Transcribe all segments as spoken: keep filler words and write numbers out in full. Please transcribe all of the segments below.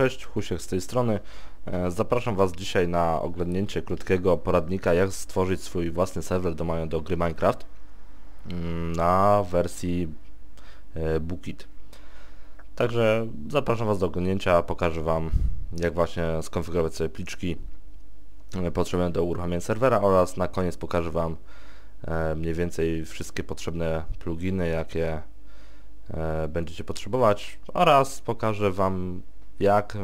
Cześć, Husiek z tej strony. Zapraszam Was dzisiaj na oglądnięcie krótkiego poradnika, jak stworzyć swój własny serwer domenu do gry Minecraft na wersji Bukkit. Także zapraszam Was do oglądnięcia, pokażę Wam, jak właśnie skonfigurować sobie pliczki potrzebne do uruchamiania serwera oraz na koniec pokażę Wam mniej więcej wszystkie potrzebne pluginy, jakie będziecie potrzebować, oraz pokażę Wam, jak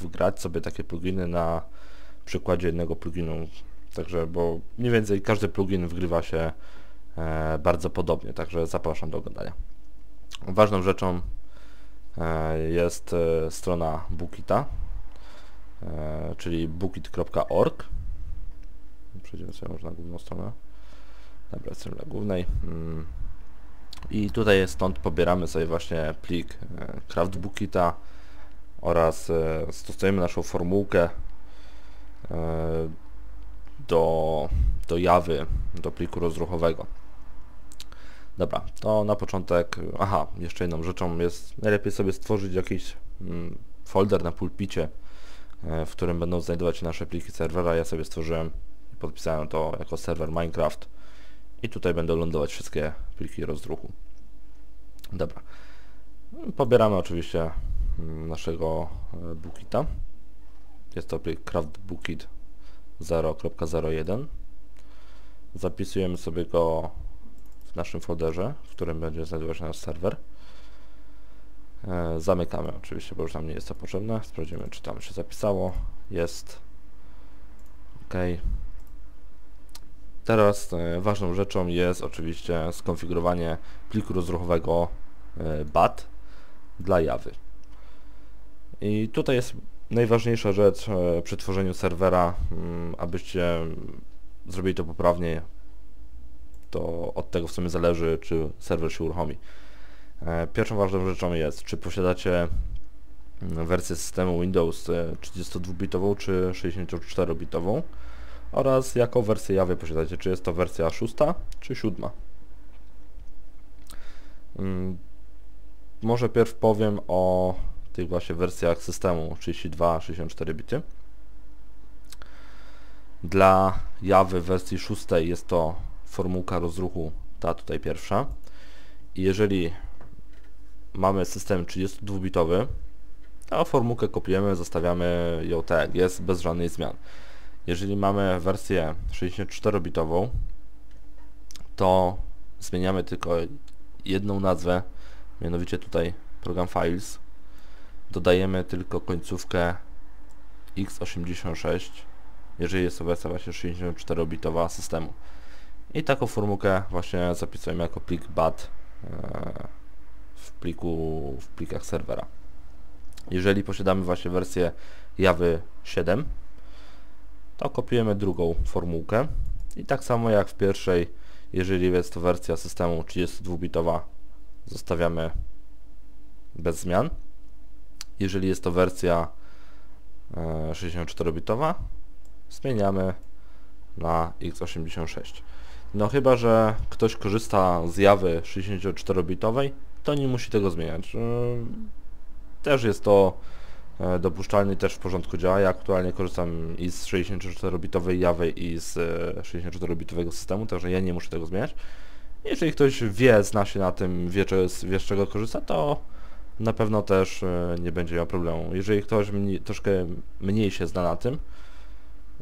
wgrać sobie takie pluginy na przykładzie jednego pluginu. Także, bo mniej więcej każdy plugin wgrywa się bardzo podobnie, także zapraszam do oglądania. Ważną rzeczą jest strona Bukkita, czyli bukkit kropka org. Przejdziemy sobie może na główną stronę. Dobra, jestem na głównej. I tutaj stąd pobieramy sobie właśnie plik CraftBukkita oraz stosujemy naszą formułkę do, do Javy, do pliku rozruchowego. Dobra, to na początek, aha, jeszcze jedną rzeczą jest, najlepiej sobie stworzyć jakiś folder na pulpicie, w którym będą znajdować się nasze pliki serwera. Ja sobie stworzyłem i podpisałem to jako serwer Minecraft. I tutaj będą lądować wszystkie pliki rozruchu. Dobra. Pobieramy oczywiście naszego Bukkita. Jest to plik CraftBukkit zero kropka zero jeden. Zapisujemy sobie go w naszym folderze, w którym będzie znajdował się nasz serwer. Zamykamy oczywiście, bo już nam nie jest to potrzebne. Sprawdzimy, czy tam się zapisało. Jest. OK. Teraz ważną rzeczą jest oczywiście skonfigurowanie pliku rozruchowego bat dla Javy. I tutaj jest najważniejsza rzecz przy tworzeniu serwera, abyście zrobili to poprawnie, to od tego w sumie zależy, czy serwer się uruchomi. Pierwszą ważną rzeczą jest, czy posiadacie wersję systemu Windows trzydziestodwubitową czy sześćdziesięcioczterobitową. Oraz jaką wersję Javy posiadacie, czy jest to wersja szósta czy siódma. Hmm, może pierw powiem o tych właśnie wersjach systemu trzydzieści dwa sześćdziesiąt cztery bity. Dla Javy w wersji szóstej jest to formułka rozruchu, ta tutaj pierwsza. I jeżeli mamy system trzydziestodwubitowy, a formułkę kopiujemy, zostawiamy ją tak jak jest, bez żadnych zmian. Jeżeli mamy wersję sześćdziesięcioczterobitową, to zmieniamy tylko jedną nazwę, mianowicie tutaj program Files. Dodajemy tylko końcówkę iks osiemdziesiąt sześć, jeżeli jest to wersja właśnie sześćdziesięcioczterobitowa systemu. I taką formułkę właśnie zapisujemy jako plik bat w pliku, w plikach serwera. Jeżeli posiadamy właśnie wersję Javy siódmą, to kopiujemy drugą formułkę i tak samo jak w pierwszej, jeżeli jest to wersja systemu trzydziestodwubitowa, zostawiamy bez zmian. Jeżeli jest to wersja sześćdziesięcioczterobitowa, zmieniamy na iks osiemdziesiąt sześć. No chyba że ktoś korzysta z Javy sześćdziesięcioczterobitowej, to nie musi tego zmieniać. Też jest to dopuszczalny, też w porządku działa. Ja aktualnie korzystam i z sześćdziesięcioczterobitowej Javy, i z sześćdziesięcioczterobitowego systemu, także ja nie muszę tego zmieniać. Jeżeli ktoś wie, zna się na tym, wie, czy jest, wie z czego korzysta, to na pewno też nie będzie miał problemu. Jeżeli ktoś mniej, troszkę mniej się zna na tym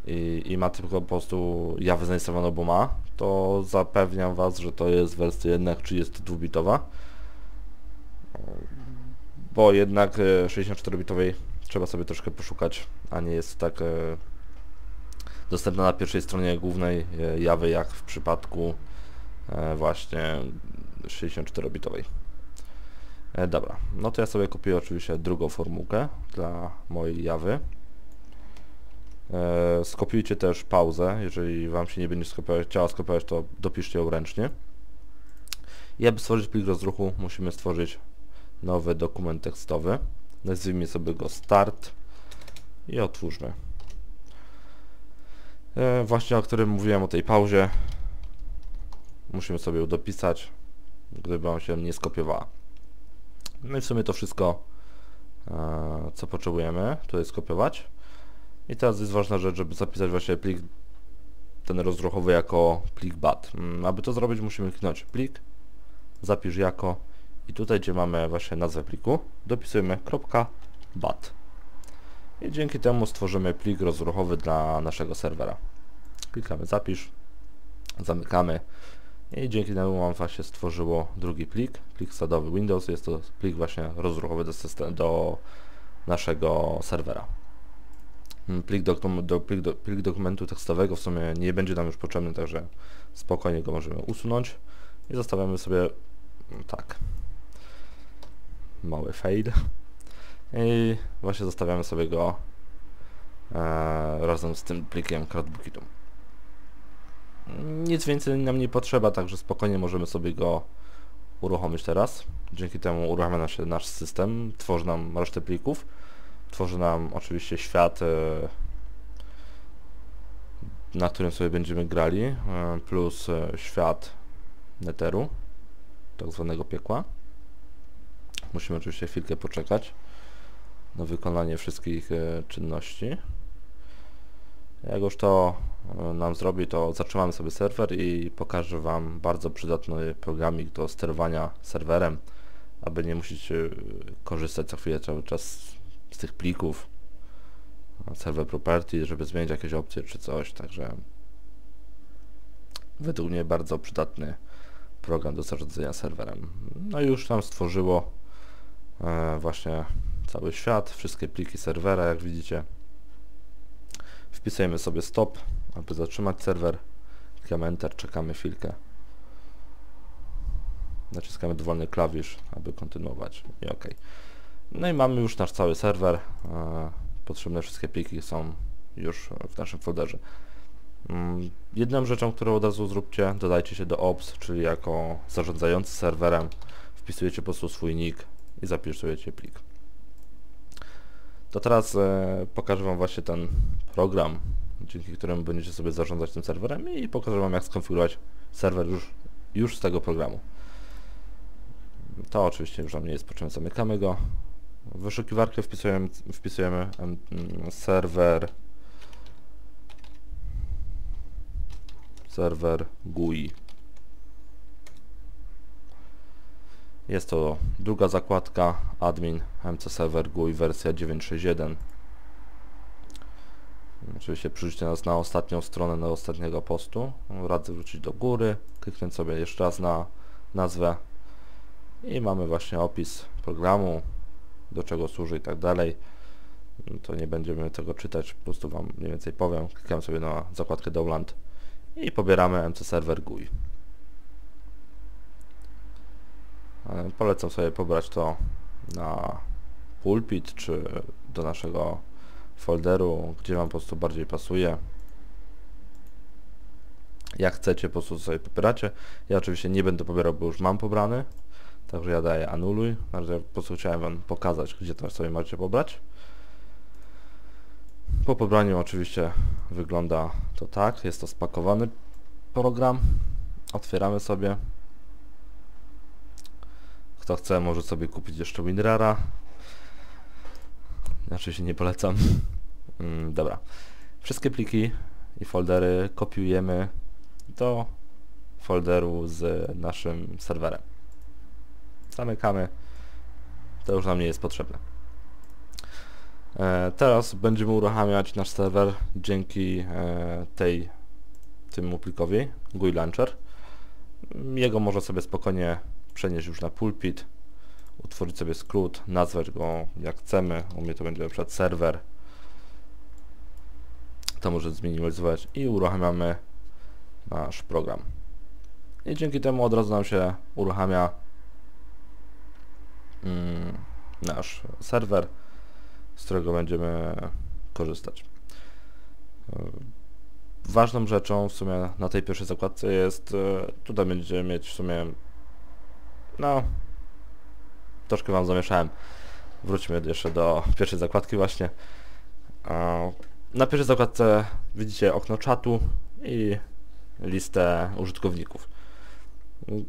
i, i ma tylko po prostu Javę zainstalowaną, bo ma, to zapewniam Was, że to jest wersja jednak trzydziestodwubitowa. Bo jednak sześćdziesięcioczterobitowej trzeba sobie troszkę poszukać, a nie jest tak dostępna na pierwszej stronie głównej Javy, jak w przypadku właśnie sześćdziesięcioczterobitowej. Dobra, no to ja sobie kopiuję oczywiście drugą formułkę dla mojej Javy. Skopiujcie też pauzę, jeżeli Wam się nie będzie skopiować, chciała skopiować, to dopiszcie ją ręcznie. I aby stworzyć plik rozruchu, musimy stworzyć nowy dokument tekstowy. Nazwijmy sobie go start i otwórzmy. E, właśnie o którym mówiłem, o tej pauzie. Musimy sobie ją dopisać, gdyby on się nie skopiowała. No i w sumie to wszystko, e, co potrzebujemy, tutaj skopiować. I teraz jest ważna rzecz, żeby zapisać właśnie plik ten rozruchowy jako plik bat. Aby to zrobić, musimy kliknąć plik, zapisz jako i tutaj, gdzie mamy właśnie nazwę pliku, dopisujemy .bat. I dzięki temu stworzymy plik rozruchowy dla naszego serwera. Klikamy zapisz, zamykamy i dzięki temu nam właśnie stworzyło drugi plik, plik sadowy Windows. Jest to plik właśnie rozruchowy do, system, do naszego serwera. Plik, do, do, plik, do, plik dokumentu tekstowego w sumie nie będzie nam już potrzebny, także spokojnie go możemy usunąć i zostawiamy sobie tak mały fail i właśnie zostawiamy sobie go e, razem z tym plikiem CraftBukkitu. Nic więcej nam nie potrzeba, także spokojnie możemy sobie go uruchomić teraz. Dzięki temu uruchamia nam się nasz system, tworzy nam resztę plików, tworzy nam oczywiście świat, na którym sobie będziemy grali, plus świat netheru, tak zwanego piekła. Musimy oczywiście chwilkę poczekać na wykonanie wszystkich czynności. Jak już to nam zrobi, to zatrzymamy sobie serwer i pokażę Wam bardzo przydatny programik do sterowania serwerem, aby nie musicie korzystać co chwilę cały czas z tych plików server property, żeby zmienić jakieś opcje czy coś, także według mnie bardzo przydatny program do zarządzania serwerem. No i już nam stworzyło e, właśnie cały świat, wszystkie pliki serwera, jak widzicie. Wpisujemy sobie stop, aby zatrzymać serwer, klikamy enter, czekamy chwilkę, naciskamy dowolny klawisz, aby kontynuować i ok. No i mamy już nasz cały serwer, potrzebne wszystkie pliki są już w naszym folderze. Jedną rzeczą, którą od razu zróbcie, dodajcie się do ops, czyli jako zarządzający serwerem wpisujecie po prostu swój nick i zapisujecie plik. To teraz pokażę Wam właśnie ten program, dzięki któremu będziecie sobie zarządzać tym serwerem i pokażę Wam, jak skonfigurować serwer już, już z tego programu. To oczywiście już nam nie jest potrzebne, zamykamy go. W wyszukiwarkę wpisujemy, wpisujemy serwer serwer G U I. Jest to druga zakładka, admin, M C server G U I wersja dziewięć sześć jeden. Oczywiście przerzućcie nas na ostatnią stronę, na ostatniego postu. Radzę wrócić do góry, kliknąć sobie jeszcze raz na nazwę i mamy właśnie opis programu, do czego służy i tak dalej. To nie będziemy tego czytać, po prostu Wam mniej więcej powiem. Klikam sobie na zakładkę Download i pobieramy M C server G U I. Polecam sobie pobrać to na pulpit czy do naszego folderu, gdzie Wam po prostu bardziej pasuje. Jak chcecie, po prostu sobie pobieracie. Ja oczywiście nie będę pobierał, bo już mam pobrany. Także ja daję anuluj, po prostu chciałem Wam pokazać, gdzie to sobie macie pobrać. Po pobraniu oczywiście wygląda to tak, jest to spakowany program, otwieramy sobie. Kto chce, może sobie kupić jeszcze WinRara. Oczywiście nie polecam. Dobra, wszystkie pliki i foldery kopiujemy do folderu z naszym serwerem. Zamykamy, to już nam nie jest potrzebne. E, teraz będziemy uruchamiać nasz serwer dzięki e, tej, temu plikowi G U I Launcher. Jego można sobie spokojnie przenieść już na pulpit, utworzyć sobie skrót, nazwać go jak chcemy, u mnie to będzie na przykład serwer. To może zminimalizować i uruchamiamy nasz program. I dzięki temu od razu nam się uruchamia nasz serwer, z którego będziemy korzystać. Ważną rzeczą w sumie na tej pierwszej zakładce jest, tutaj będziemy mieć w sumie, no troszkę Wam zamieszałem, wróćmy jeszcze do pierwszej zakładki właśnie. Na pierwszej zakładce widzicie okno czatu i listę użytkowników.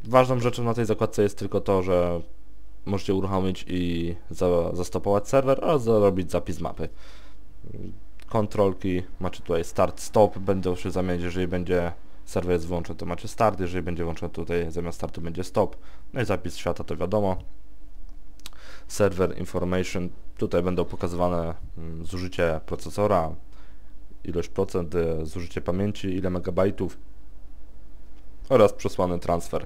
Ważną rzeczą na tej zakładce jest tylko to, że możecie uruchomić i za, zastopować serwer oraz zrobić zapis mapy. Kontrolki, macie tutaj start, stop, będą się zamienić, jeżeli będzie serwer jest włączony, to macie start, jeżeli będzie włączony tutaj zamiast startu będzie stop, no i zapis świata to wiadomo. Server information, tutaj będą pokazywane zużycie procesora, ilość procent, zużycie pamięci, ile megabajtów oraz przesłany transfer.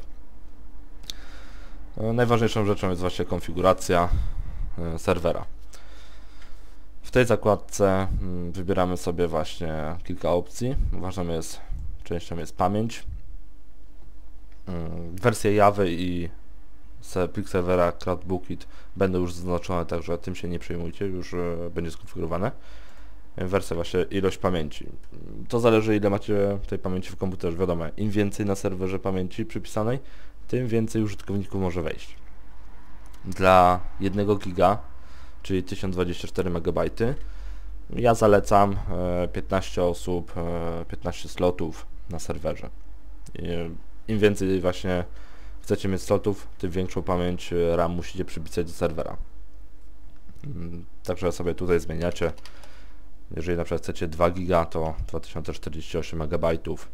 Najważniejszą rzeczą jest właśnie konfiguracja serwera. W tej zakładce wybieramy sobie właśnie kilka opcji. Ważną jest, częścią jest pamięć, wersje Javy i plik serwera CraftBukkit będą już zaznaczone, także tym się nie przejmujcie, już będzie skonfigurowane. Wersja właśnie ilość pamięci. To zależy, ile macie tej pamięci w komputerze. Wiadomo, im więcej na serwerze pamięci przypisanej, tym więcej użytkowników może wejść. Dla jednego giga, czyli tysiąc dwadzieścia cztery megabajty, ja zalecam piętnaście osób, piętnaście slotów na serwerze. Im więcej właśnie chcecie mieć slotów, tym większą pamięć RAM musicie przypisać do serwera. Także sobie tutaj zmieniacie. Jeżeli na przykład chcecie dwa giga, to dwa tysiące czterdzieści osiem megabajtów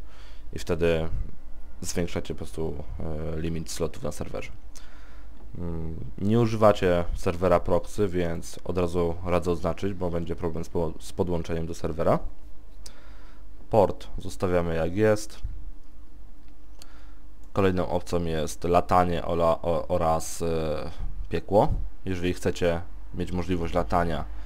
i wtedy zwiększacie po prostu limit slotów na serwerze. Nie używacie serwera proxy, więc od razu radzę oznaczyć, bo będzie problem z, po z podłączeniem do serwera. Port zostawiamy jak jest. Kolejną opcją jest latanie oraz piekło. Jeżeli chcecie mieć możliwość latania,